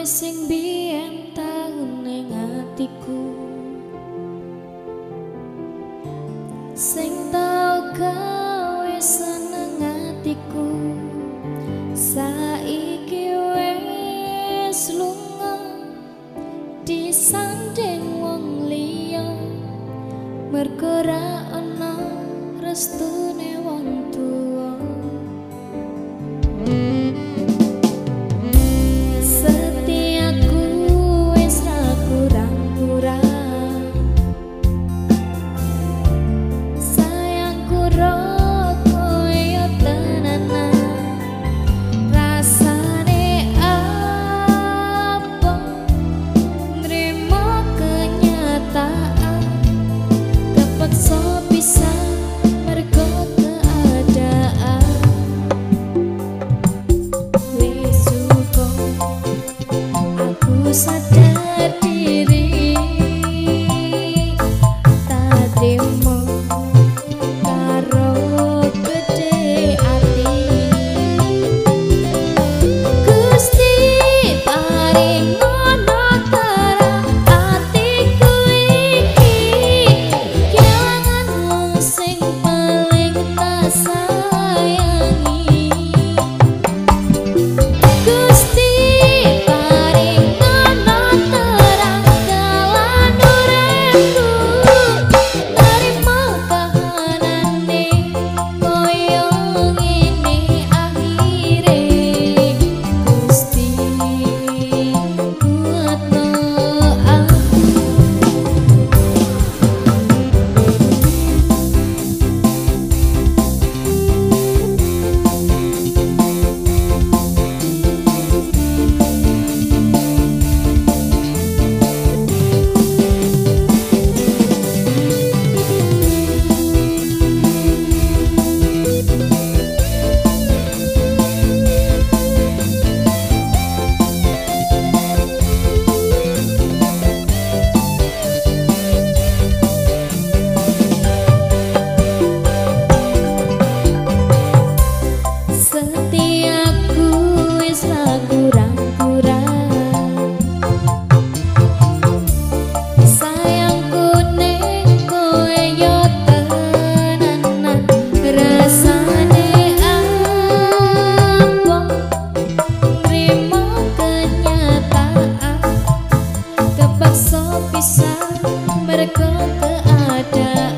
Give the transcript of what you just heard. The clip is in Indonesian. kowe sing biyen taun ning atiku, sing tau kowe seneng atiku. Saiki wis lunga disanding wong liya, mergo ra ana restune wong tuwa. Sadar diri tak terima karo gede hati. Gusti paring ngono karo atiku iki, kelangan wong sing paling tak sayangi. Gusti paring mereka keadaan.